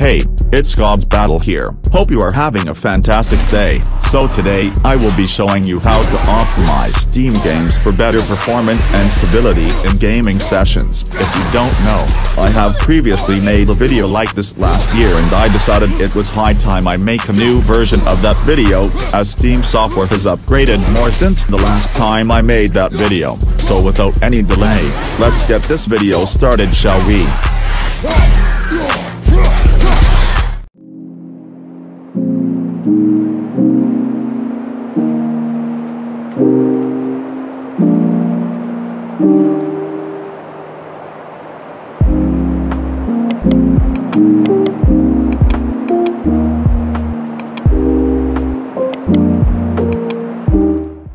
Hey, it's God's Battle here. Hope you are having a fantastic day. So today, I will be showing you how to optimize Steam games for better performance and stability in gaming sessions. If you don't know, I have previously made a video like this last year and I decided it was high time I make a new version of that video, as Steam software has upgraded more since the last time I made that video. So without any delay, let's get this video started, shall we?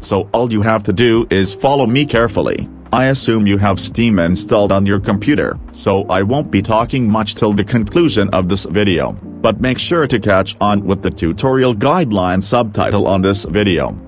So all you have to do is follow me carefully. I assume you have Steam installed on your computer, so I won't be talking much till the conclusion of this video, but make sure to catch on with the tutorial guideline subtitle on this video.